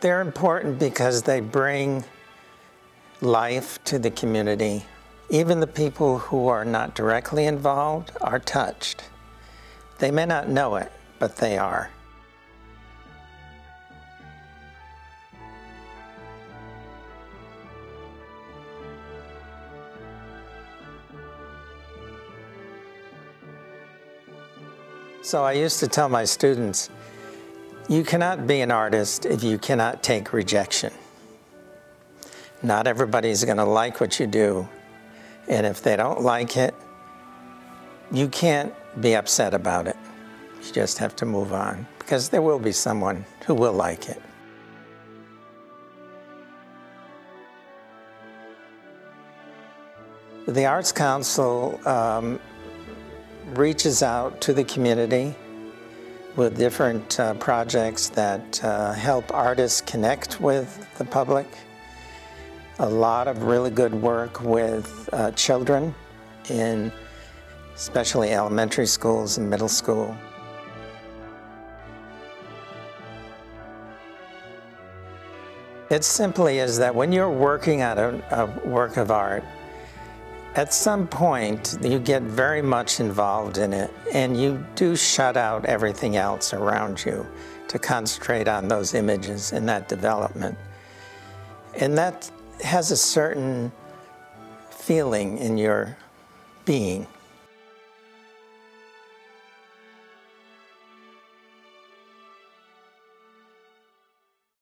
They're important because they bring life to the community. Even the people who are not directly involved are touched. They may not know it, but they are. So I used to tell my students, you cannot be an artist if you cannot take rejection. Not everybody's going to like what you do, and if they don't like it, you can't be upset about it. You just have to move on, because there will be someone who will like it. The Arts Council reaches out to the community with different projects that help artists connect with the public. A lot of really good work with children in especially elementary schools and middle school. It simply is that when you're working at a work of art, at some point you get very much involved in it, and you do shut out everything else around you to concentrate on those images and that development. And that has a certain feeling in your being.